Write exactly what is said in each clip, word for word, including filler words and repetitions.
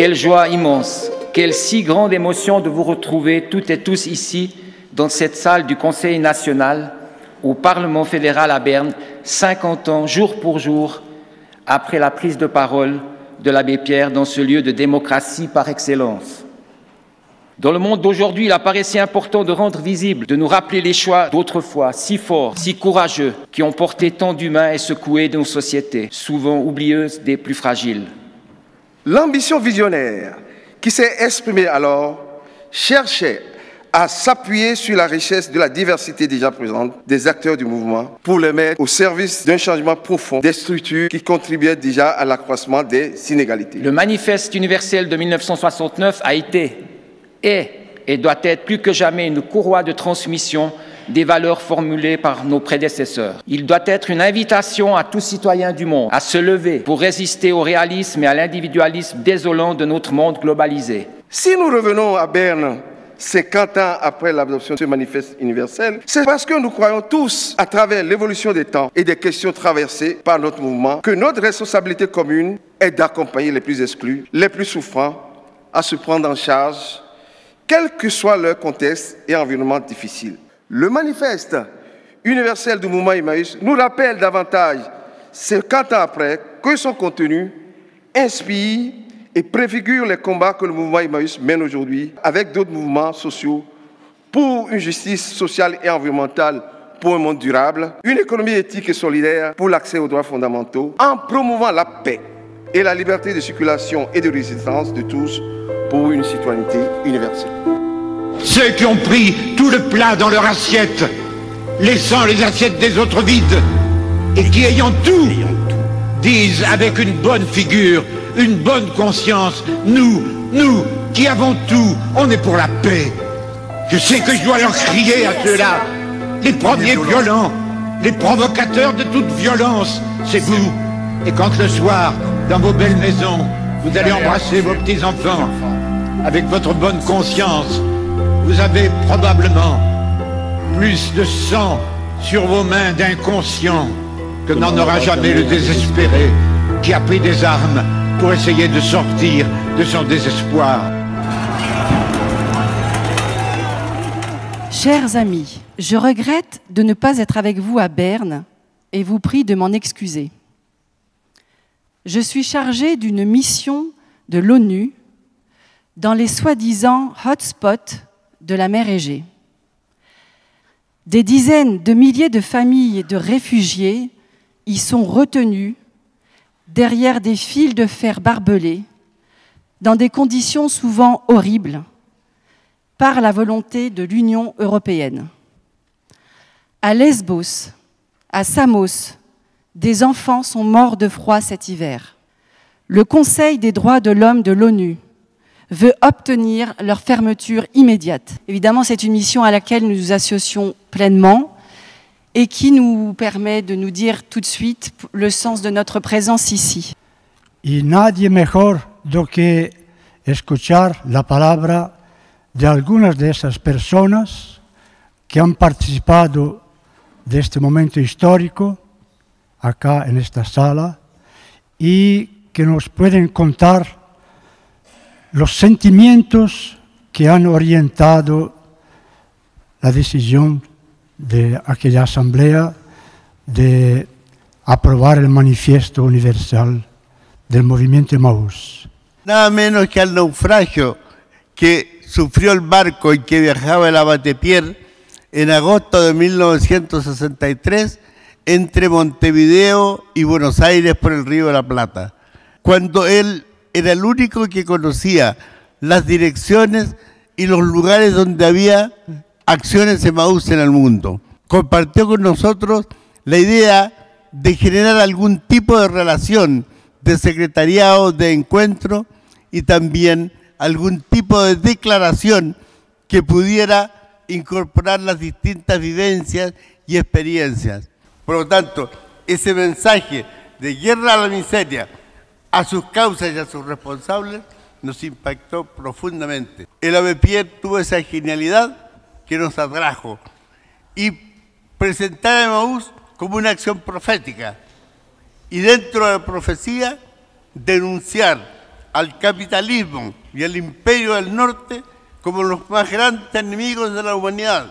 Quelle joie immense, quelle si grande émotion de vous retrouver toutes et tous ici, dans cette salle du Conseil national, au Parlement fédéral à Berne, cinquante ans, jour pour jour, après la prise de parole de l'abbé Pierre dans ce lieu de démocratie par excellence. Dans le monde d'aujourd'hui, il apparaît si important de rendre visible, de nous rappeler les choix d'autrefois, si forts, si courageux, qui ont porté tant d'humains et secoué nos sociétés, souvent oublieuses des plus fragiles. L'ambition visionnaire qui s'est exprimée alors cherchait à s'appuyer sur la richesse de la diversité déjà présente des acteurs du mouvement pour les mettre au service d'un changement profond des structures qui contribuaient déjà à l'accroissement des inégalités. Le Manifeste universel de mille neuf cent soixante-neuf a été, est et doit être plus que jamais une courroie de transmission des valeurs formulées par nos prédécesseurs. Il doit être une invitation à tout citoyen du monde à se lever pour résister au réalisme et à l'individualisme désolant de notre monde globalisé. Si nous revenons à Berne, cinquante ans après l'adoption de ce manifeste universel, c'est parce que nous croyons tous, à travers l'évolution des temps et des questions traversées par notre mouvement, que notre responsabilité commune est d'accompagner les plus exclus, les plus souffrants, à se prendre en charge, quel que soit leur contexte et environnement difficile. Le manifeste universel du mouvement Emmaüs nous rappelle davantage, cinquante ans après, que son contenu inspire et préfigure les combats que le mouvement Emmaüs mène aujourd'hui avec d'autres mouvements sociaux pour une justice sociale et environnementale pour un monde durable, une économie éthique et solidaire pour l'accès aux droits fondamentaux, en promouvant la paix et la liberté de circulation et de résistance de tous pour une citoyenneté universelle. Ceux qui ont pris tout le plat dans leur assiette, laissant les assiettes des autres vides, et qui ayant tout, disent avec une bonne figure, une bonne conscience, nous, nous, qui avons tout, on est pour la paix. Je sais que je dois leur crier à ceux-là, les premiers violents, les provocateurs de toute violence, c'est vous. Et quand le soir, dans vos belles maisons, vous allez embrasser vos petits-enfants, avec votre bonne conscience, vous avez probablement plus de sang sur vos mains d'inconscient que n'en aura jamais le désespéré qui a pris des armes pour essayer de sortir de son désespoir. Chers amis, je regrette de ne pas être avec vous à Berne et vous prie de m'en excuser. Je suis chargée d'une mission de l'ONU dans les soi-disant hotspots de la mer Égée. Des dizaines de milliers de familles de réfugiés y sont retenues derrière des fils de fer barbelés, dans des conditions souvent horribles, par la volonté de l'Union européenne. À Lesbos, à Samos, des enfants sont morts de froid cet hiver. Le Conseil des droits de l'homme de l'ONU veut obtenir leur fermeture immédiate. Évidemment, c'est une mission à laquelle nous nous associons pleinement et qui nous permet de nous dire tout de suite le sens de notre présence ici. Y nadie mejor do que escuchar la palabra de algunas de esas personas que han participado de este momento histórico acá en esta sala y que nos pueden contar los sentimientos que han orientado la decisión de aquella asamblea de aprobar el manifiesto universal del movimiento Emmaüs. Nada menos que al naufragio que sufrió el barco en que viajaba el abbé Pierre en agosto de mil novecientos sesenta y tres entre Montevideo y Buenos Aires por el río de la Plata, cuando él era el único que conocía las direcciones y los lugares donde había acciones Emmaüs en el mundo. Compartió con nosotros la idea de generar algún tipo de relación de secretariado, de encuentro y también algún tipo de declaración que pudiera incorporar las distintas vivencias y experiencias. Por lo tanto, ese mensaje de guerra a la miseria, a sus causas y a sus responsables, nos impactó profundamente. El abbé Pierre tuvo esa genialidad que nos atrajo y presentar a Emmaüs como una acción profética y dentro de la profecía denunciar al capitalismo y al imperio del norte como los más grandes enemigos de la humanidad,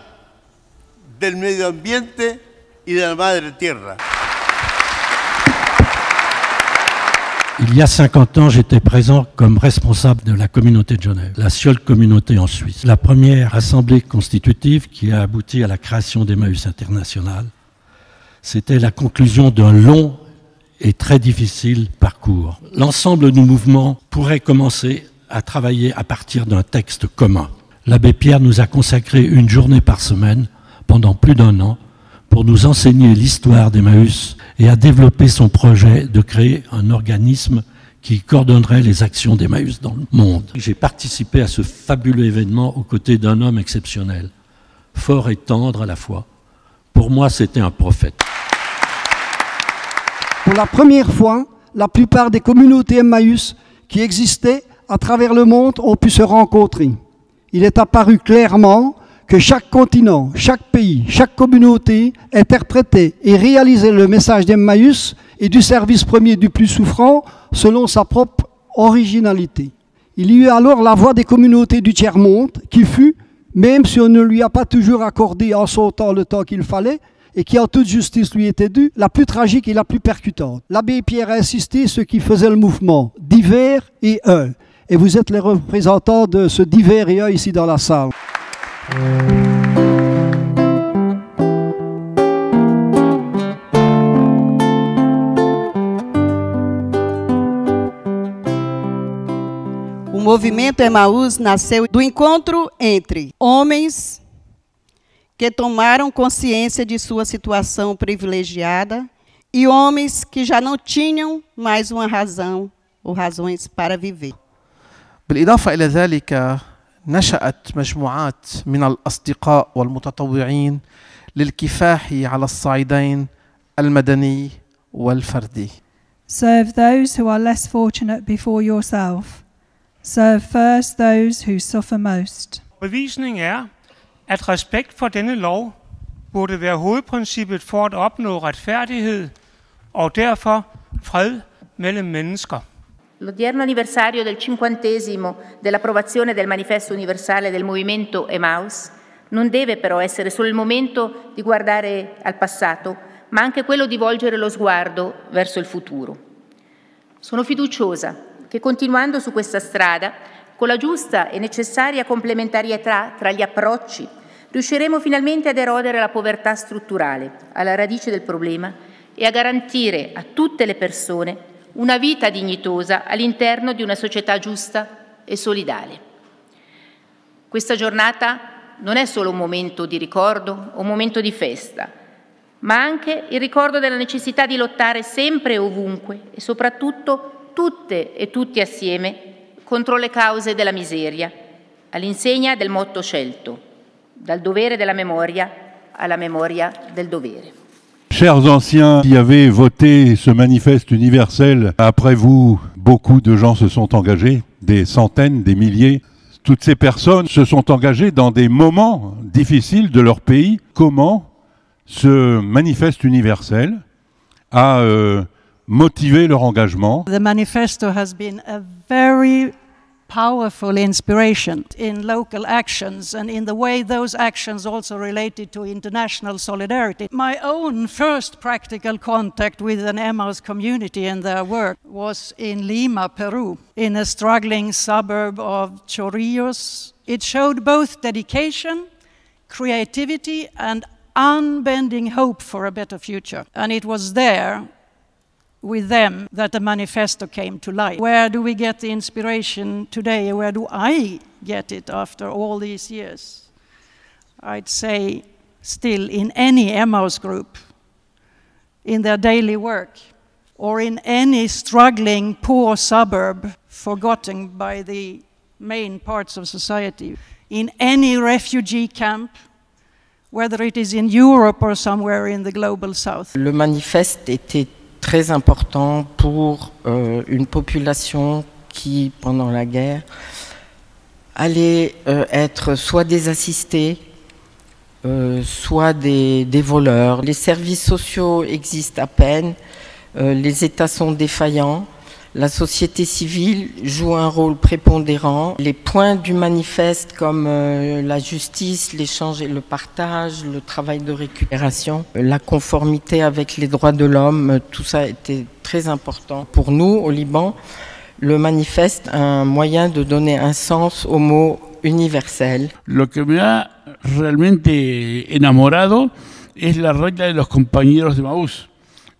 del medio ambiente y de la madre tierra. Il y a cinquante ans, j'étais présent comme responsable de la communauté de Genève, la seule communauté en Suisse. La première assemblée constitutive qui a abouti à la création d'Emmaüs International, c'était la conclusion d'un long et très difficile parcours. L'ensemble du mouvement pourrait commencer à travailler à partir d'un texte commun. L'abbé Pierre nous a consacré une journée par semaine pendant plus d'un an pour nous enseigner l'histoire d'Emmaüs et à développer son projet de créer un organisme qui coordonnerait les actions d'Emmaüs dans le monde. J'ai participé à ce fabuleux événement aux côtés d'un homme exceptionnel, fort et tendre à la fois. Pour moi, c'était un prophète. Pour la première fois, la plupart des communautés Emmaüs qui existaient à travers le monde ont pu se rencontrer. Il est apparu clairement que chaque continent, chaque pays, chaque communauté interprétait et réalisait le message d'Emmaüs et du service premier du plus souffrant selon sa propre originalité. Il y eut alors la voix des communautés du tiers-monde qui fut, même si on ne lui a pas toujours accordé en son temps le temps qu'il fallait et qui en toute justice lui était due, la plus tragique et la plus percutante. L'abbé Pierre a insisté sur ce qui faisait le mouvement, divers et un. Et vous êtes les représentants de ce divers et un ici dans la salle. O movimento Emmaüs nasceu do encontro entre homens que tomaram consciência de sua situação privilegiada e homens que já não tinham mais uma razão ou razões para viver. بالإضافة إلى ذلك نشأت مجموعات من الأصدقاء والمتطوعين للكفاح على الصعيدين المدني والفردي. Serve those who are less fortunate before yourself. Serve first those who suffer most. Bevisningen er, at respekt for denne lov burde være hovedprincippet for at opnå retfærdighed og derfor fred mellem mennesker. L'odierno anniversario del cinquantesimo dell'approvazione del Manifesto Universale del Movimento Emmaüs non deve però essere solo il momento di guardare al passato, ma anche quello di volgere lo sguardo verso il futuro. Sono fiduciosa che continuando su questa strada, con la giusta e necessaria complementarietà tra gli approcci, riusciremo finalmente ad erodere la povertà strutturale alla radice del problema e a garantire a tutte le persone una vita dignitosa all'interno di una società giusta e solidale. Questa giornata non è solo un momento di ricordo o un momento di festa, ma anche il ricordo della necessità di lottare sempre e ovunque e soprattutto tutte e tutti assieme contro le cause della miseria, all'insegna del motto scelto, dal dovere della memoria alla memoria del dovere. Chers anciens qui avaient voté ce manifeste universel, après vous, beaucoup de gens se sont engagés, des centaines, des milliers. Toutes ces personnes se sont engagées dans des moments difficiles de leur pays. Comment ce manifeste universel a euh, motivé leur engagement? The manifesto has been a very powerful inspiration in local actions and in the way those actions also related to international solidarity. My own first practical contact with an Emmaüs community and their work was in Lima, Peru, in a struggling suburb of Chorrillos. It showed both dedication, creativity and unbending hope for a better future. And it was there with them that the manifesto came to life. Where do we get the inspiration today? Where do I get it after all these years? I'd say still in any Emmaüs group, in their daily work, or in any struggling poor suburb forgotten by the main parts of society, in any refugee camp, whether it is in Europe or somewhere in the global south. Le manifeste était très important pour euh, une population qui, pendant la guerre, allait euh, être soit des assistés, euh, soit des, des voleurs. Les services sociaux existent à peine, euh, les États sont défaillants, La société civile joue un rôle prépondérant. Les points du manifeste comme euh, la justice, l'échange et le partage, le travail de récupération, la conformité avec les droits de l'homme, tout ça était très important pour nous au Liban. Le manifeste est un moyen de donner un sens au mot universel. Lo que me ha realmente enamorado es la regla de los compañeros de Emmaüs,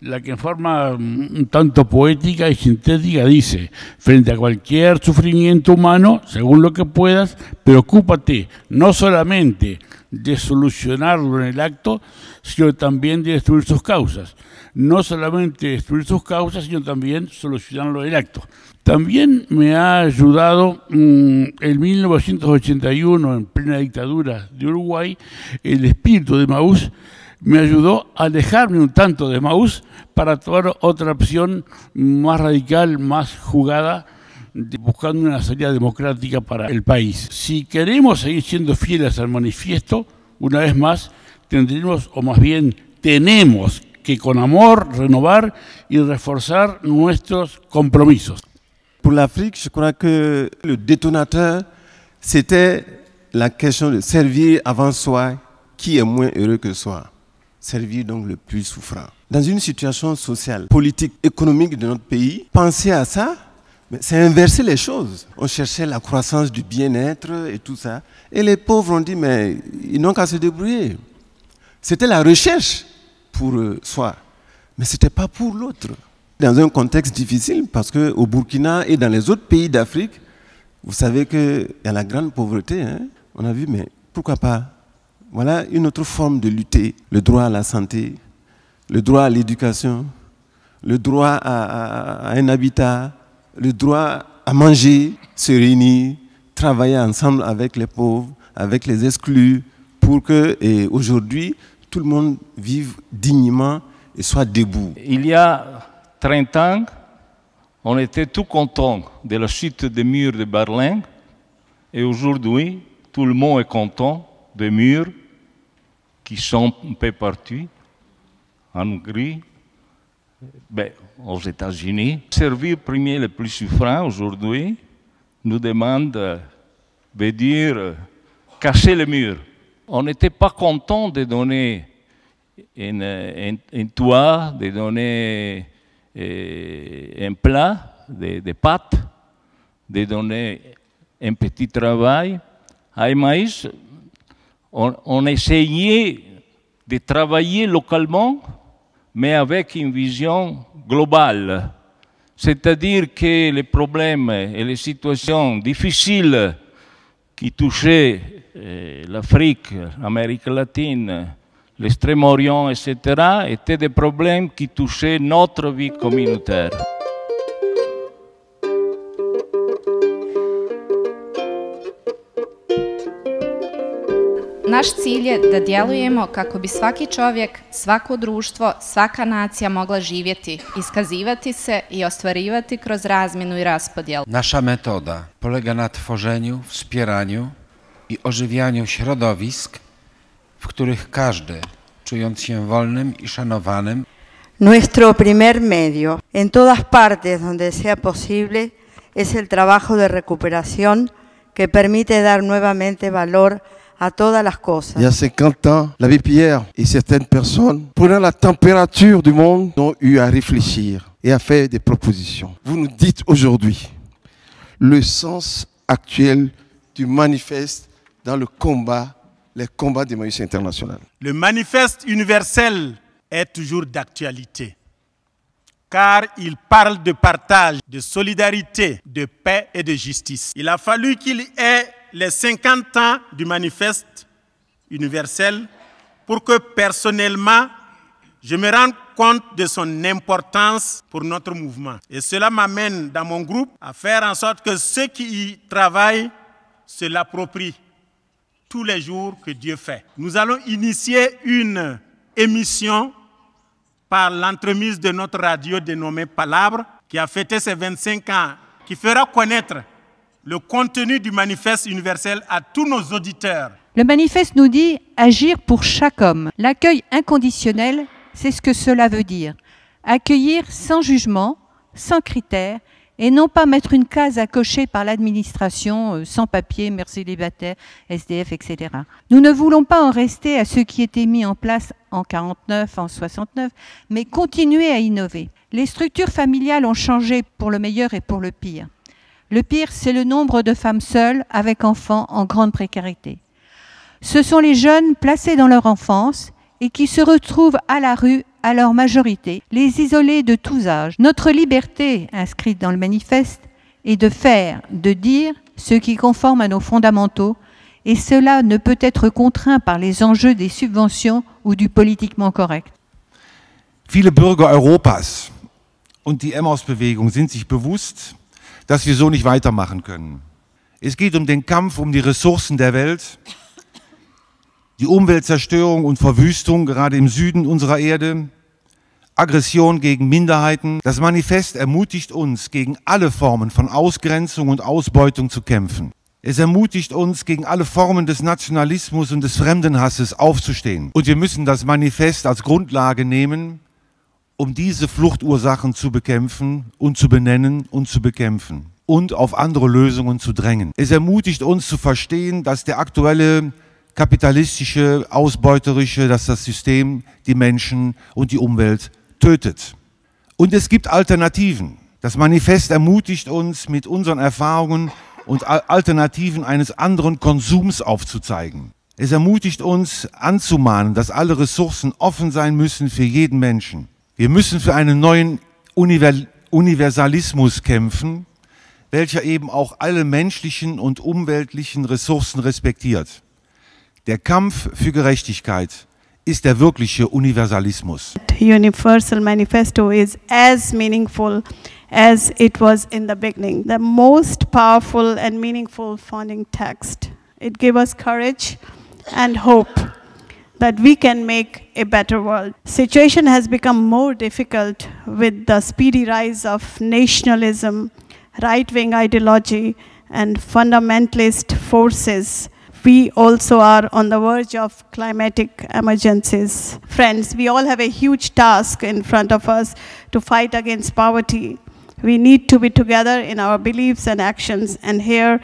la que en forma un tanto poética y sintética dice: frente a cualquier sufrimiento humano, según lo que puedas, preocúpate no solamente de solucionarlo en el acto, sino también de destruir sus causas. No solamente destruir sus causas, sino también solucionarlo en el acto. También me ha ayudado mmm, en mil novecientos ochenta y uno, en plena dictadura de Uruguay, el espíritu de Emmaüs. Me ayudó a alejarme un tanto de Emmaüs para tomar otra opción más radical, más jugada, buscando una salida democrática para el país. Si queremos seguir siendo fieles al manifiesto, una vez más tendremos, o más bien tenemos, que con amor renovar y reforzar nuestros compromisos. Pour l'Afrique, je crois que le détonateur, c'était la question de servir avant soi, qui est moins heureux que soi. Servir donc le plus souffrant. Dans une situation sociale, politique, économique de notre pays, penser à ça, c'est inverser les choses. On cherchait la croissance du bien-être et tout ça. Et les pauvres ont dit, mais ils n'ont qu'à se débrouiller. C'était la recherche pour soi, mais ce n'était pas pour l'autre. Dans un contexte difficile, parce qu'au Burkina et dans les autres pays d'Afrique, vous savez qu'il y a la grande pauvreté. Hein, on a vu, mais pourquoi pas? Voilà une autre forme de lutter. Le droit à la santé, le droit à l'éducation, le droit à, à, à un habitat, le droit à manger, se réunir, travailler ensemble avec les pauvres, avec les exclus, pour que aujourd'hui tout le monde vive dignement et soit debout. Il y a trente ans, on était tout content de la chute des murs de Berlin, et aujourd'hui, tout le monde est content des murs qui sont un peu partout, en Hongrie, ben, aux États-Unis. Servir premier les plus souffrants aujourd'hui nous demande euh, de dire euh, cacher les murs. On n'était pas content de donner une, une, une toit, de donner euh, un plat, de, des pâtes, de donner un petit travail à Emmaüs. On, on essayait de travailler localement, mais avec une vision globale. C'est-à-dire que les problèmes et les situations difficiles qui touchaient eh, l'Afrique, l'Amérique latine, l'Extrême-Orient, et cetera, étaient des problèmes qui touchaient notre vie communautaire. Naš cilj je da djelujemo kako bi svaki čovjek, svako društvo, svaka nacija mogla živjeti, iskazivati se i ostvarivati kroz razmjenu i raspodjelu. Nasza metoda polega na tworzeniu, wspieraniu i ożywianiu środowisk, w których każdy, czując się wolnym i szanowanym. Nuestro primer medio, en todas partes donde sea posible, es el trabajo de recuperación que permite dar nuevamente valor à todas las cosas. Il y a cinquante ans, l'abbé Pierre et certaines personnes, prenant la température du monde, ont eu à réfléchir et à faire des propositions. Vous nous dites aujourd'hui le sens actuel du manifeste dans le combat, les combats d'Emmaüs International. Le manifeste universel est toujours d'actualité, car il parle de partage, de solidarité, de paix et de justice. Il a fallu qu'il ait les cinquante ans du manifeste universel pour que personnellement je me rende compte de son importance pour notre mouvement. Et cela m'amène dans mon groupe à faire en sorte que ceux qui y travaillent se l'approprient tous les jours que Dieu fait. Nous allons initier une émission par l'entremise de notre radio dénommée Palabre, qui a fêté ses vingt-cinq ans, qui fera connaître le contenu du manifeste universel à tous nos auditeurs. Le manifeste nous dit agir pour chaque homme. L'accueil inconditionnel, c'est ce que cela veut dire. Accueillir sans jugement, sans critères et non pas mettre une case à cocher par l'administration, sans papier, mères célibataires, S D F, et cetera. Nous ne voulons pas en rester à ce qui était mis en place en quarante-neuf, en soixante-neuf, mais continuer à innover. Les structures familiales ont changé pour le meilleur et pour le pire. Le pire, c'est le nombre de femmes seules avec enfants en grande précarité. Ce sont les jeunes placés dans leur enfance et qui se retrouvent à la rue à leur majorité, les isolés de tous âges. Notre liberté, inscrite dans le manifeste, est de faire, de dire ce qui conforme à nos fondamentaux, et cela ne peut être contraint par les enjeux des subventions ou du politiquement correct. Viele Bürger Europas und die Emmaus-Bewegung sind sich bewusst, dass wir so nicht weitermachen können. Es geht um den Kampf um die Ressourcen der Welt, die Umweltzerstörung und Verwüstung, gerade im Süden unserer Erde, Aggression gegen Minderheiten. Das Manifest ermutigt uns, gegen alle Formen von Ausgrenzung und Ausbeutung zu kämpfen. Es ermutigt uns, gegen alle Formen des Nationalismus und des Fremdenhasses aufzustehen. Und wir müssen das Manifest als Grundlage nehmen, um diese Fluchtursachen zu bekämpfen und zu benennen und zu bekämpfen und auf andere Lösungen zu drängen. Es ermutigt uns zu verstehen, dass der aktuelle kapitalistische, ausbeuterische, dass das System die Menschen und die Umwelt tötet. Und es gibt Alternativen. Das Manifest ermutigt uns, mit unseren Erfahrungen und Alternativen eines anderen Konsums aufzuzeigen. Es ermutigt uns, anzumahnen, dass alle Ressourcen offen sein müssen für jeden Menschen. Wir müssen für einen neuen Universalismus kämpfen, welcher eben auch alle menschlichen und umweltlichen Ressourcen respektiert. Der Kampf für Gerechtigkeit ist der wirkliche Universalismus. The Universal Manifesto is as meaningful as it was in the beginning. The most powerful and meaningful founding text. It gave us courage and hope that we can make a better world. Situation has become more difficult with the speedy rise of nationalism, right-wing ideology and fundamentalist forces. We also are on the verge of climatic emergencies. Friends, we all have a huge task in front of us to fight against poverty. We need to be together in our beliefs and actions, and here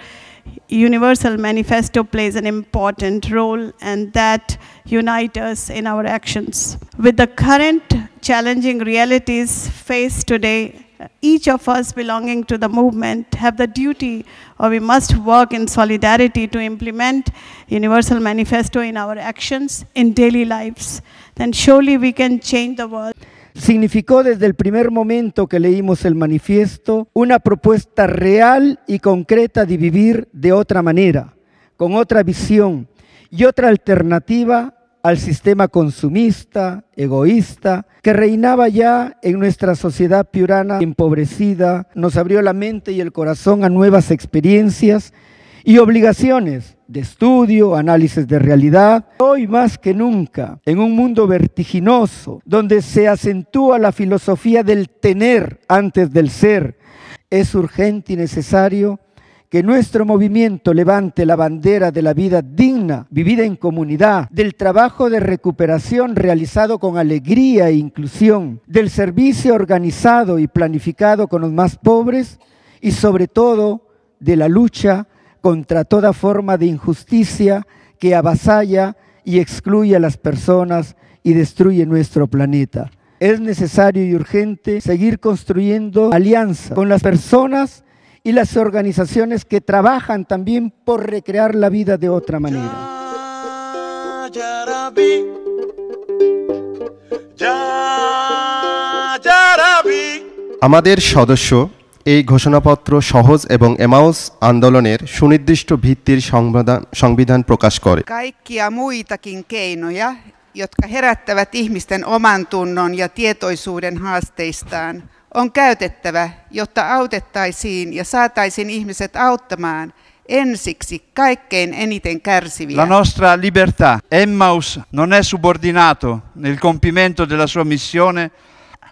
Universal Manifesto plays an important role, and that unites us in our actions. With the current challenging realities faced today, each of us belonging to the movement have the duty, or we must work in solidarity to implement Universal Manifesto in our actions, in daily lives. Then surely we can change the world. Significó desde el primer momento que leímos el manifiesto una propuesta real y concreta de vivir de otra manera, con otra visión y otra alternativa al sistema consumista, egoísta, que reinaba ya en nuestra sociedad piurana empobrecida. Nos abrió la mente y el corazón a nuevas experiencias y obligaciones de estudio, análisis de realidad. Hoy más que nunca, en un mundo vertiginoso, donde se acentúa la filosofía del tener antes del ser, es urgente y necesario que nuestro movimiento levante la bandera de la vida digna, vivida en comunidad, del trabajo de recuperación realizado con alegría e inclusión, del servicio organizado y planificado con los más pobres y sobre todo de la lucha contra toda forma de injusticia que avasalla y excluye a las personas y destruye nuestro planeta. Es necesario y urgente seguir construyendo alianzas con las personas y las organizaciones que trabajan también por recrear la vida de otra manera. Ya, yarabi. Ya, yarabi. আমাদের সদস্য এই ঘোষণাপত্র সহজ এবং এমাউস আন্দোলনের সুনির্দিষ্ট ভিত্তির সংবিধান সংবিধান প্রকাশ করে। Kaikkia muitakin keinoja, jotka herättävät ihmisten omantunnon ja tietoisuuden haasteistaan, on käytettävä, jotta autettaisiin ja saataisiin ihmiset auttamaan ensiksi kaikkein eniten kärsiviä. La nostra libertà, Emmaus, non è subordinato nel compimento della sua missione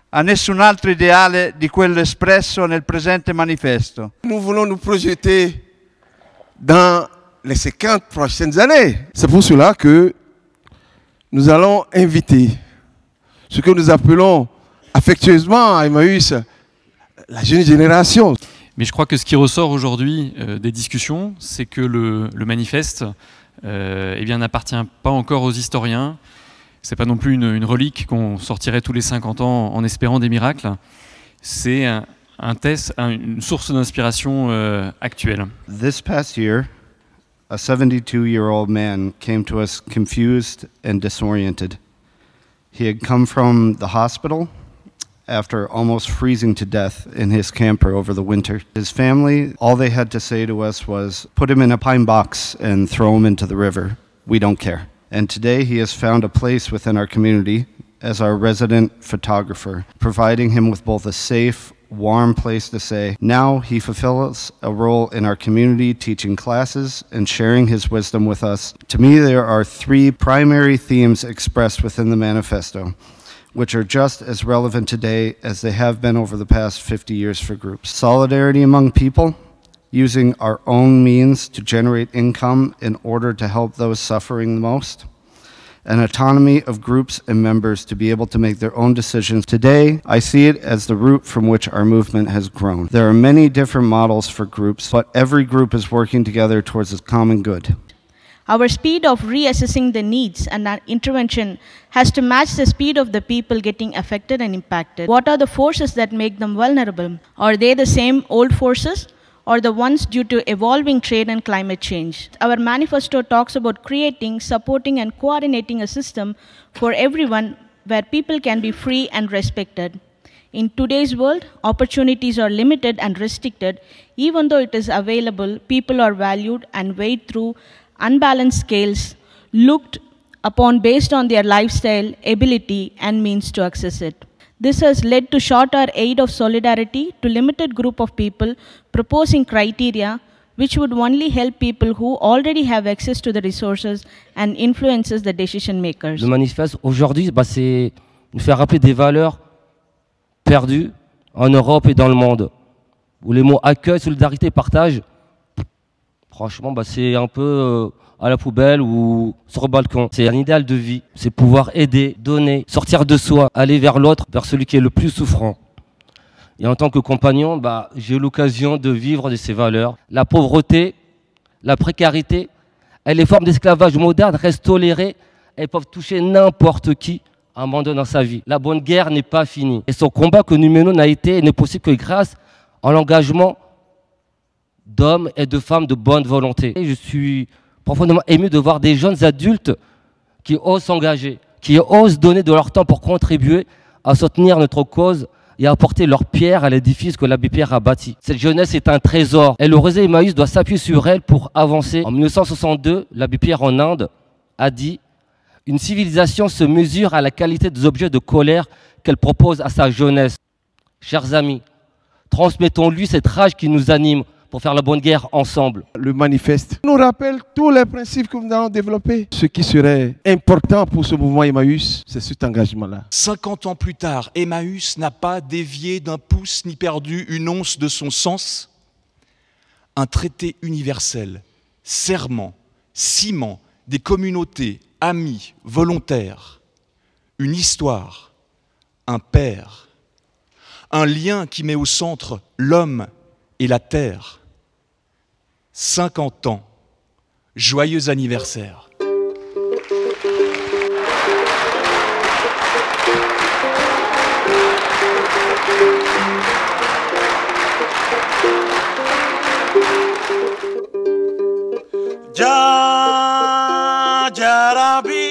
a nessun altro ideale di quello espresso nel presente manifesto. Nous voulons nous projeter dans les cinquante prochaines années. C'est pour cela que nous allons inviter ce que nous appelons affectueusement à Emmaüs, la jeune génération. Mais je crois que ce qui ressort aujourd'hui euh, des discussions, c'est que le, le manifeste euh, eh bien, n'appartient pas encore aux historiens. C'est pas non plus une, une relique qu'on sortirait tous les cinquante ans en espérant des miracles. C'est un, un test, un, une source d'inspiration euh, actuelle. This past year, a seventy-two-year-old man came to us confused and disoriented. He had come from the hospital after almost freezing to death in his camper over the winter. His family, all they had to say to us was, put him in a pine box and throw him into the river. We don't care. And today he has found a place within our community as our resident photographer, providing him with both a safe, warm place to stay. Now he fulfills a role in our community, teaching classes and sharing his wisdom with us. To me, there are three primary themes expressed within the manifesto, which are just as relevant today as they have been over the past fifty years for groups. Solidarity among people, using our own means to generate income in order to help those suffering the most, and autonomy of groups and members to be able to make their own decisions. Today, I see it as the root from which our movement has grown. There are many different models for groups, but every group is working together towards a common good. Our speed of reassessing the needs and our intervention has to match the speed of the people getting affected and impacted. What are the forces that make them vulnerable? Are they the same old forces or the ones due to evolving trade and climate change? Our manifesto talks about creating, supporting and coordinating a system for everyone where people can be free and respected. In today's world, opportunities are limited and restricted. Even though it is available, people are valued and weighed through unbalanced scales, looked upon based on their lifestyle, ability, and means to access it. This has led to shorter aid of solidarity to limited group of people proposing criteria which would only help people who already have access to the resources and influences the decision makers. Le manifeste aujourd'hui, bah, c'est nous faire rappeler des valeurs perdues en Europe et dans le monde, où les mots accueil, solidarité, partage, franchement, bah, c'est un peu euh, à la poubelle ou sur le balcon. C'est un idéal de vie, c'est pouvoir aider, donner, sortir de soi, aller vers l'autre, vers celui qui est le plus souffrant. Et en tant que compagnon, bah, j'ai eu l'occasion de vivre de ces valeurs. La pauvreté, la précarité, et les formes d'esclavage moderne restent tolérées et peuvent toucher n'importe qui à un moment donné dans sa vie. La bonne guerre n'est pas finie. Et son combat que nous menons n'a été et n'est possible que grâce à l'engagement d'hommes et de femmes de bonne volonté. Et je suis profondément ému de voir des jeunes adultes qui osent s'engager, qui osent donner de leur temps pour contribuer à soutenir notre cause et à apporter leur pierre à l'édifice que l'abbé Pierre a bâti. Cette jeunesse est un trésor et le réseau Emmaüs doit s'appuyer sur elle pour avancer. En mille neuf cent soixante-deux, l'abbé Pierre en Inde a dit « Une civilisation se mesure à la qualité des objets de colère qu'elle propose à sa jeunesse. » Chers amis, transmettons-lui cette rage qui nous anime, pour faire la bonne guerre ensemble. Le manifeste nous rappelle tous les principes que nous avons développés. Ce qui serait important pour ce mouvement Emmaüs, c'est cet engagement-là. cinquante ans plus tard, Emmaüs n'a pas dévié d'un pouce ni perdu une once de son sens. Un traité universel, serment, ciment, des communautés, amis, volontaires, une histoire, un père, un lien qui met au centre l'homme et la terre. cinquante ans, joyeux anniversaire. Ja, ja, Rabbi.